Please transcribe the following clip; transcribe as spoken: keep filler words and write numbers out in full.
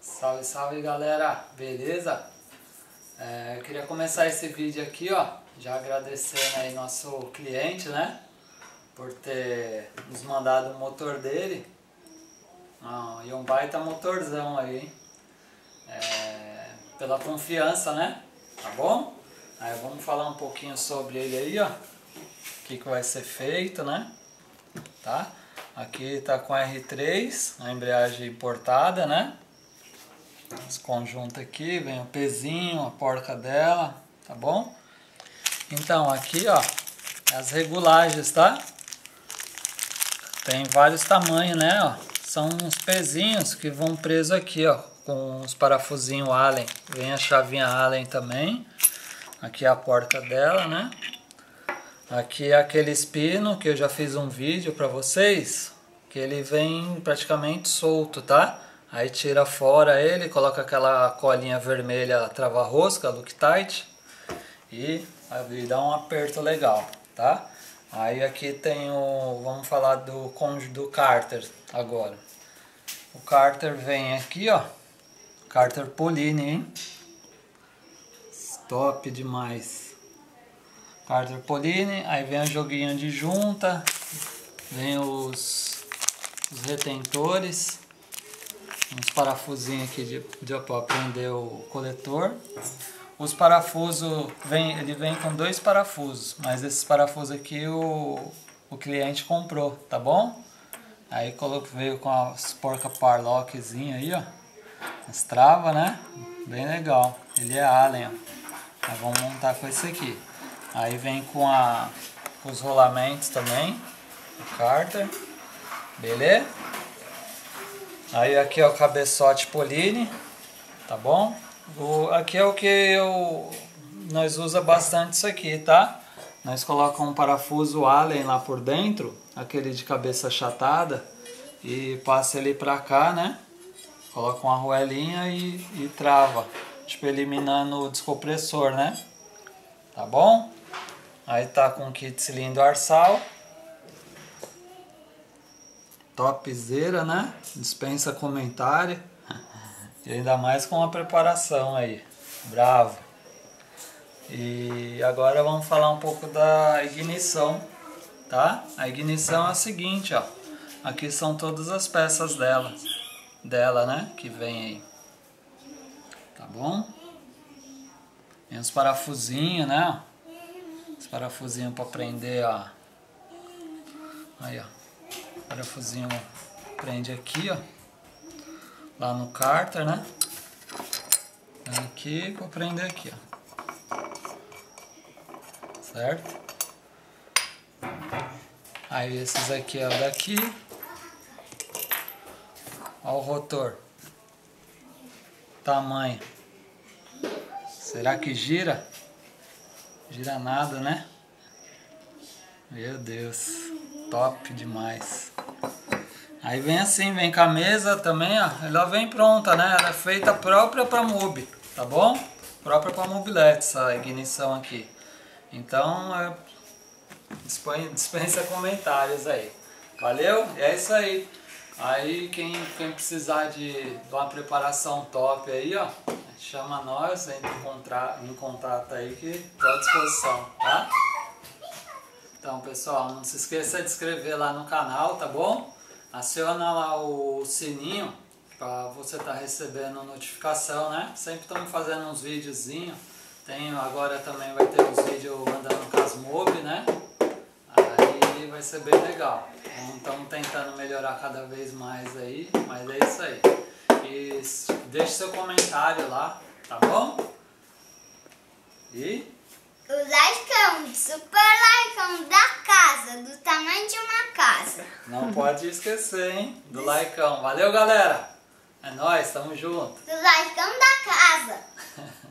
Salve, salve galera, beleza? É, eu queria começar esse vídeo aqui, ó, já agradecendo aí nosso cliente, né? Por ter nos mandado o motor dele. Ah, e um baita motorzão aí, é, pela confiança, né? Tá bom? Aí vamos falar um pouquinho sobre ele aí, ó. O que que vai ser feito, né? Tá? Aqui tá com R três, a embreagem importada, né? Esse conjunto aqui, vem o pezinho, a porca dela, tá bom? Então aqui, ó, as regulagens, tá? Tem vários tamanhos, né, ó. São uns pezinhos que vão presos aqui, ó, com os parafusinhos Allen. Vem a chavinha Allen também. Aqui é a porca dela, né? Aqui é aquele espino que eu já fiz um vídeo pra vocês, que ele vem praticamente solto, tá? Aí tira fora ele, coloca aquela colinha vermelha trava-rosca, Loctite, e aí dá um aperto legal, tá? Aí aqui tem o... vamos falar do cônjuge do cárter agora. O cárter vem aqui, ó, cárter Polini, hein? Top demais! Cárter Polini, aí vem o joguinho de junta, vem os, os retentores, uns parafusinhos aqui de, de para prender o coletor. Os parafusos, vem, ele vem com dois parafusos, mas esses parafusos aqui o, o cliente comprou, tá bom? Aí coloco, veio com as porca parlockzinha aí, ó, as travas, né? Bem legal, ele é Allen, ó. Aí vamos montar com esse aqui. Aí vem com, a, com os rolamentos também, o cárter, beleza? Aí aqui é o cabeçote Polini, tá bom? O, aqui é o que eu, nós usa bastante isso aqui, tá? Nós colocamos um parafuso Allen lá por dentro, aquele de cabeça achatada, e passa ele pra cá, né? Coloca uma arruelinha e, e trava, tipo eliminando o descompressor, né? Tá bom? Aí tá com o kit cilindro Airsal. Topzera, né? Dispensa comentário. E ainda mais com a preparação aí. Bravo. E agora vamos falar um pouco da ignição, tá? A ignição é a seguinte, ó. Aqui são todas as peças dela. Dela, né? Que vem aí. Tá bom? Tem os parafusinhos, né? Os parafusinhos pra prender, ó. Aí, ó. Parafusinho prende aqui, ó, lá no cárter, né? Aqui, vou prender aqui, ó, certo? Aí esses aqui é daqui, ó, o rotor, tamanho. Será que gira? Gira nada, né? Meu Deus, top demais. Aí vem assim, vem com a mesa também, ó. Ela vem pronta, né? Ela é feita própria para Mobi, tá bom? Própria para Mobylette, essa ignição aqui. Então, é... dispensa comentários aí. Valeu? É isso aí. Aí, quem, quem precisar de, de uma preparação top aí, ó, chama nós, entra em contato, em contato aí que tô à disposição, tá? Então, pessoal, não se esqueça de inscrever lá no canal, tá bom? Aciona lá o sininho para você estar tá recebendo notificação, né? Sempre estamos fazendo uns videozinhos. Tem, agora também vai ter uns vídeos andando com as Mobi, né? Aí vai ser bem legal. Estamos tentando melhorar cada vez mais aí, mas é isso aí. E deixe seu comentário lá, tá bom? E... o like é um super like, é um da casa, do tamanho de uma casa. Não pode esquecer, hein? Do likeão. Valeu, galera! É nóis, tamo junto. Do likeão da casa.